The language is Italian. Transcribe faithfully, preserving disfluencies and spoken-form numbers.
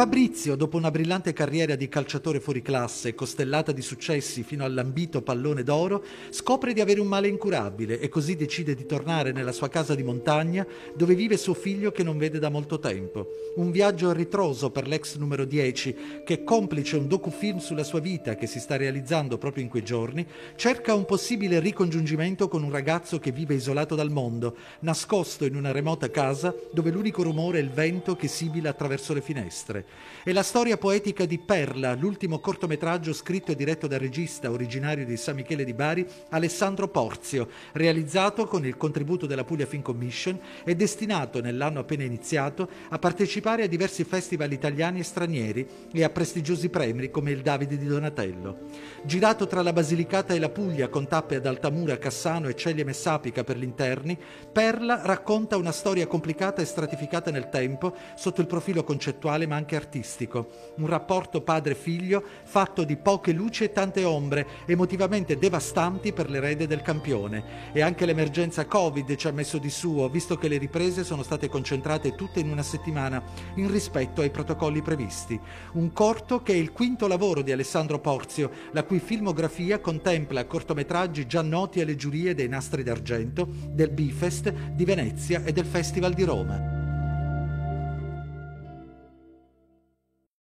Fabrizio, dopo una brillante carriera di calciatore fuoriclasse, costellata di successi fino all'ambito pallone d'oro, scopre di avere un male incurabile e così decide di tornare nella sua casa di montagna dove vive suo figlio che non vede da molto tempo. Un viaggio a ritroso per l'ex numero dieci che, complice un docufilm sulla sua vita che si sta realizzando proprio in quei giorni, cerca un possibile ricongiungimento con un ragazzo che vive isolato dal mondo, nascosto in una remota casa dove l'unico rumore è il vento che sibila attraverso le finestre. È la storia poetica di Perla, l'ultimo cortometraggio scritto e diretto dal regista originario di San Michele di Bari, Alessandro Porzio, realizzato con il contributo della Puglia Film Commission e destinato, nell'anno appena iniziato, a partecipare a diversi festival italiani e stranieri e a prestigiosi premi come il Davide di Donatello. Girato tra la Basilicata e la Puglia, con tappe ad Altamura, Cassano e Ceglie Messapica per gli interni, Perla racconta una storia complicata e stratificata nel tempo sotto il profilo concettuale ma anche artistico, un rapporto padre-figlio fatto di poche luci e tante ombre, emotivamente devastanti per l'erede del campione. E anche l'emergenza Covid ci ha messo di suo, visto che le riprese sono state concentrate tutte in una settimana, in rispetto ai protocolli previsti. Un corto che è il quinto lavoro di Alessandro Porzio, la cui filmografia contempla cortometraggi già noti alle giurie dei Nastri d'Argento, del B-Fest di Venezia e del Festival di Roma.